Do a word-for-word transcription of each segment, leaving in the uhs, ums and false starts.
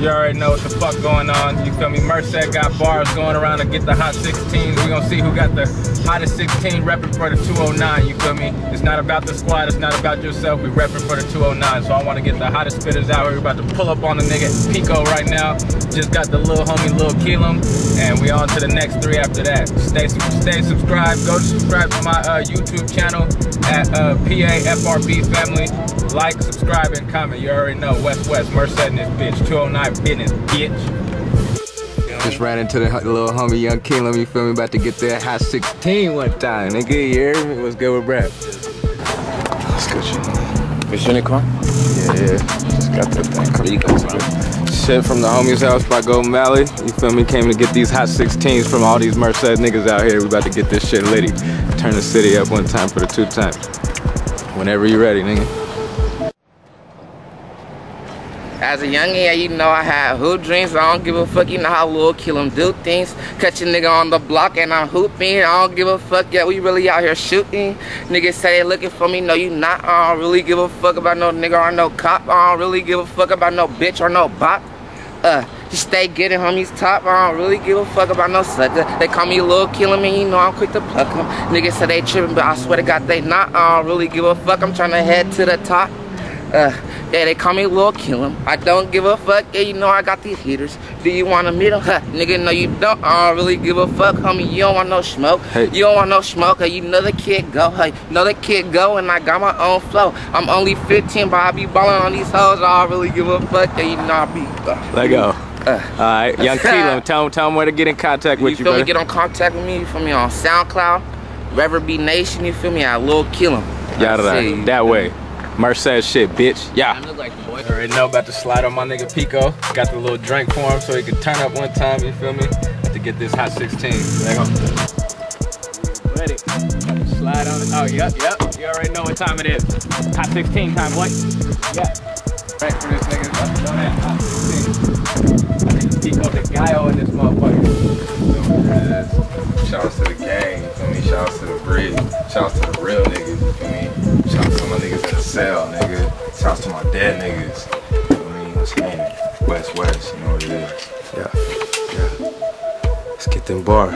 You already know what the fuck going on, you feel me? Merced got bars going around to get the hot sixteens. We gonna see who got the hottest sixteen repping for the two oh nine, you feel me? It's not about the squad, it's not about yourself, we repping for the two oh nine. So I wanna get the hottest spitters out here. We about to pull up on the nigga Pico right now. Just got the little homie Lil Keelum, and we on to the next three after that. Stay, stay subscribed, go to subscribe to my uh, YouTube channel at uh, P A F R B Family. Like, subscribe, and comment. You already know, West West, Merced in this bitch, two oh nine business, bitch. Just ran into the little homie Young Keelum, you feel me? About to get that hot sixteen one time, nigga, you hear me? What's good with Brad? Let's go, shit. This unicorn? Yeah, yeah. Just got that thing. Where you going, man? Shit, from the homie's house by Golden Valley, you feel me? Came to get these hot sixteens from all these Merced niggas out here. We about to get this shit litty. Turn the city up one time for the two times. Whenever you ready, nigga. As a youngin', yeah, you know I had hoop dreams. I don't give a fuck, you know how Lil Keelum do things. Catch a nigga on the block and I'm hooping. I don't give a fuck, yeah, we really out here shooting. Niggas say they looking for me, no you not. I don't really give a fuck about no nigga or no cop. I don't really give a fuck about no bitch or no bop. Uh, just stay getting homies top. I don't really give a fuck about no sucker. They call me Lil Keelum and you know I'm quick to pluck them. Niggas say they tripping, but I swear to God they not. I don't really give a fuck, I'm trying to head to the top. Uh, yeah, they call me Lil Keelum. I don't give a fuck. Yeah, you know I got these heaters. Do you want to meet them? Huh, nigga, no you don't. I don't really give a fuck, homie. You don't want no smoke. Hey. You don't want no smoke. Huh? You know the kid go. Huh? You know the kid go, and I got my own flow. I'm only fifteen, but I be balling on these hoes. I don't really give a fuck. Yeah, you know I be. Uh, Let go. Uh, All right, Young Keelum, tell, tell them where to get in contact with you, brother. You feel me? Get in contact with me. You feel me on SoundCloud, Reverb Nation. You feel me at Lil Keelum. Yeah, that, that way. Merced shit, bitch. Yeah. I like already know about to slide on my nigga Pico. Got the little drink for him so he could turn up one time, you feel me? Got to get this hot sixteen. Ready. Slide on it. Oh, yep, yep. You already know what time it is. Hot sixteen time, boy. Yeah. Right for this nigga. About to know that. Hot sixteen. I think Pico the guy in this motherfucker. Shouts to the gang, you feel me? Shouts to the bridge. Shouts to the real niggas, you feel me? Shouts to my niggas in the cell, nigga. Shouts to my dead niggas. You know what I mean? What's happening? West, West, you know what it is. Yeah, yeah. Let's get them bars.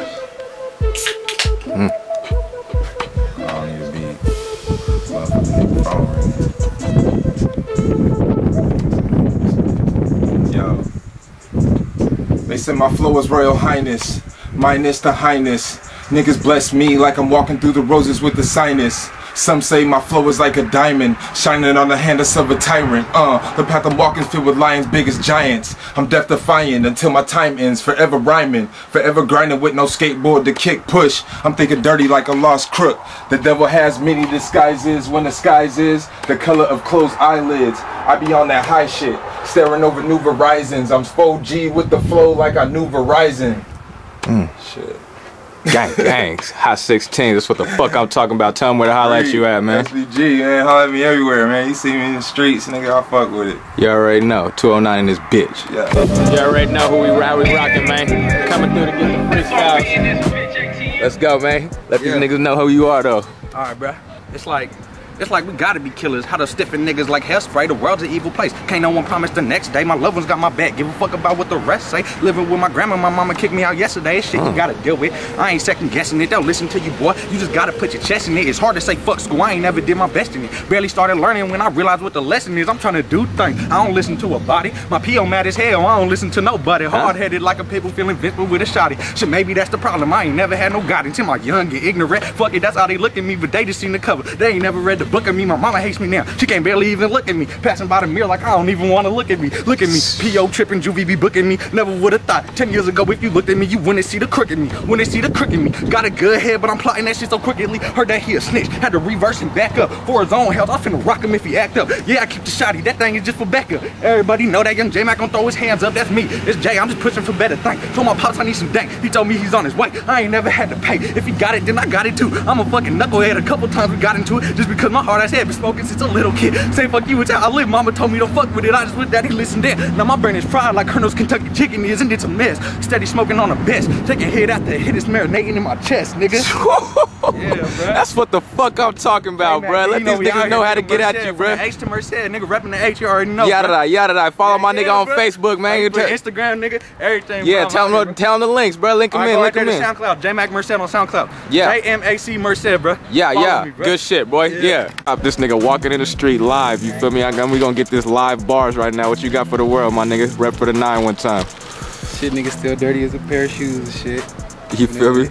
Mm. I don't need to be motherfucking phone ringing. Yo. They said my flow is Royal Highness, minus the highness. Niggas bless me like I'm walking through the roses with the sinus. Some say my flow is like a diamond, shining on the hand of a tyrant. Uh, the path I'm walking filled with lions big as giants. I'm death defying until my time ends, forever rhyming, forever grinding with no skateboard to kick push. I'm thinking dirty like a lost crook. The devil has many disguises when the skies is the color of closed eyelids. I be on that high shit, staring over new Verizons. I'm four G with the flow like I knew Verizon. Mm. Shit. Gang, gangs, hot sixteen. That's what the fuck I'm talking about. Tell them where to holler at you at, man. S B G, man, holler at me everywhere, man. You see me in the streets, nigga, I fuck with it. You already know, two oh nine in this bitch. Yeah. You already know who we ride, we rockin', man. Coming through to get the freestyle. Let's go, man. Let yeah. these niggas know who you are, though. All right, bruh. It's like... It's like we gotta be killers. How to stiffen niggas like hairspray. The world's an evil place. Can't no one promise the next day. My loved ones got my back. Give a fuck about what the rest say. Living with my grandma, my mama kicked me out yesterday. Shit, you gotta deal with. I ain't second guessing it. They'll listen to you, boy. You just gotta put your chest in it. It's hard to say fuck school. I ain't never did my best in it. Barely started learning when I realized what the lesson is. I'm trying to do things. I don't listen to a body. My P O mad as hell. I don't listen to nobody. Hard headed like a pitbull, feeling invincible with a shotty. Shit, maybe that's the problem. I ain't never had no guidance. Am I young and ignorant? Fuck it, that's how they look at me. But they just seen the cover. They ain't never read the book at me. My mama hates me now. She can't barely even look at me. Passing by the mirror like I don't even want to look at me. Look at me. P O tripping, juvie be booking me. Never would have thought. Ten years ago, if you looked at me, you wouldn't see the crook in me. Wouldn't see the crook in me. Got a good head, but I'm plotting that shit so crookedly. Heard that he a snitch. Had to reverse and back up. For his own health, I finna rock him if he act up. Yeah, I keep the shotty. That thing is just for backup. Everybody know that young J Mac gon' throw his hands up. That's me. It's J. I'm just pushing for better things. Told my pops I need some dank. He told me he's on his way. I ain't never had to pay. If he got it, then I got it too. I'm a fucking knucklehead. A couple times we got into it just because my hard ass head been smoking since a little kid. Say fuck you, it's how I live. Mama told me don't fuck with it. I just with daddy listen there. Now my brain is fried like Colonel's Kentucky chicken is, and it's a mess. Steady smoking on the best. Taking hit after hit is marinating in my chest, nigga. Yeah, bro. That's what the fuck I'm talking about, hey, man, bro. Let these niggas know how to get at you, bro. H to Merced, nigga, repping the H, you already know. Yada da, yada da. Follow my nigga on Facebook, man. Instagram, nigga, everything. Yeah, tell them, tell them the links, bro. Link them in, link them in. SoundCloud, J MAC Merced on SoundCloud. Yeah. J M A C Merced, bro. Yeah, yeah. Good shit, boy. Yeah. This nigga walking in the street live. You feel me? We gonna get this live bars right now. What you got for the world, my nigga? Rep for the nine one time. Shit, nigga, still dirty as a pair of shoes and shit. You feel me?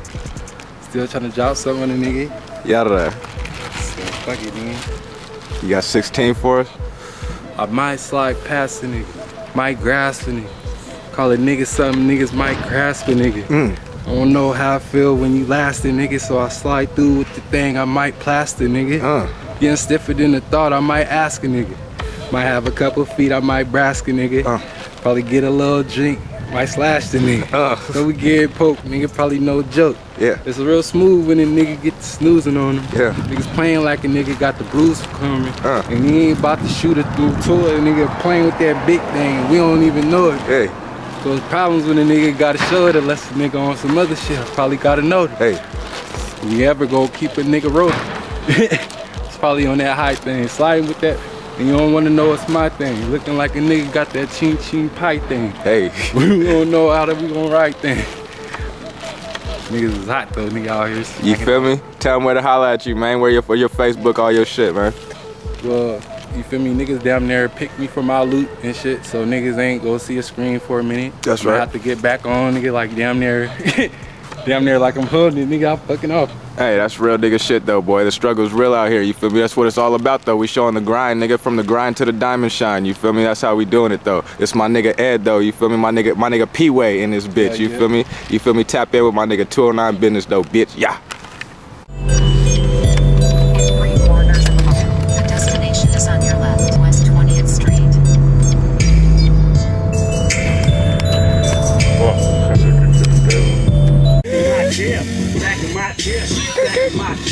Still trying to drop something on the nigga. Yada. Fuck it, nigga. You got sixteen for us? I might slide past the nigga. Might grasp the nigga. Call a nigga something, niggas might grasp a nigga. Mm. I don't know how I feel when you last a nigga, so I slide through with the thing, I might plaster nigga. Uh. Getting stiffer than the thought, I might ask a nigga. Might have a couple feet, I might brask a nigga. Uh. Probably get a little drink. Might slash the nigga. Uh. So we get poked, nigga, probably no joke. Yeah. It's real smooth when a nigga get to snoozing on him. Yeah. Niggas playing like a nigga got the blues coming. Uh. And he ain't about to shoot it through to it. Nigga playing with that big thing. We don't even know it. Hey. So it's problems when a nigga gotta show it unless the nigga on some other shit. I probably gotta know that. Hey. You ever go keep a nigga rolling. It's probably on that high thing. Sliding with that. And you don't want to know it's my thing. Looking like a nigga got that chin chin pie thing. Hey. We don't know how that we gonna write thing. Niggas is hot though, nigga out here. You feel me? Tell them where to holler at you, man. Where your, for your Facebook, all your shit, man. Well, you feel me? Niggas down there pick me for my loot and shit. So niggas ain't go see a screen for a minute. That's I'm right. I have to get back on, nigga, like damn near. Damn near like I'm holding it, nigga, I'm fucking off. Hey, that's real nigga shit though, boy. The struggle's real out here, you feel me? That's what it's all about though. We showing the grind, nigga, from the grind to the diamond shine, you feel me? That's how we doing it though. It's my nigga Ed though, you feel me? My nigga, my nigga P-way in this bitch, yeah, you yeah. feel me? You feel me? Tap in with my nigga two oh nine business though, bitch, yeah.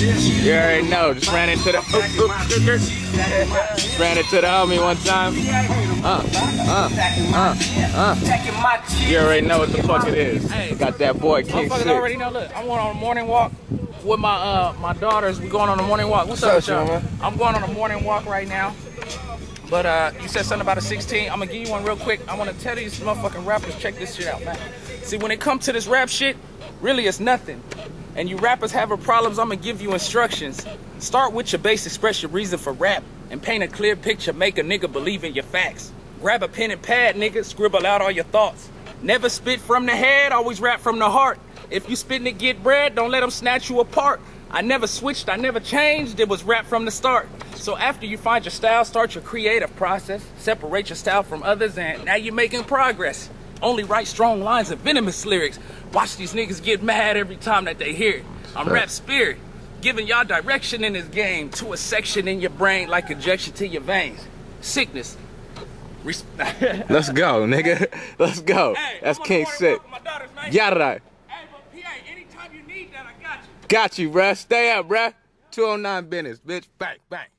You already know, just ran into the ran into the homie one time. Uh, uh, uh, uh. You already know what the fuck it is. Hey, got that boy King Six. Already know. Look, I'm going on a morning walk with my uh my daughters. We going on a morning walk. What's, What's up, y'all? I'm going on a morning walk right now. But uh, you said something about a sixteen. I'm gonna give you one real quick. I wanna tell these motherfucking rappers, check this shit out, man. See, when it comes to this rap shit, really it's nothing. And you rappers having problems, I'm gonna give you instructions. Start with your base, express your reason for rap, and paint a clear picture, make a nigga believe in your facts. Grab a pen and pad, nigga, scribble out all your thoughts. Never spit from the head, always rap from the heart. If you spitting it, get bread, don't let them snatch you apart. I never switched, I never changed, it was rap from the start. So after you find your style, start your creative process, separate your style from others, and now you're making progress. Only write strong lines and venomous lyrics. Watch these niggas get mad every time that they hear it. I'm Rap Spirit, giving y'all direction in this game to a section in your brain like injection to your veins. Sickness. Res Let's go, nigga. Let's go. Hey, that's King Sick. Yada da. Hey, but P A, anytime you need that, I got you. Got you, bruh. Stay up, bruh. two oh nine business, bitch. Bang, bang.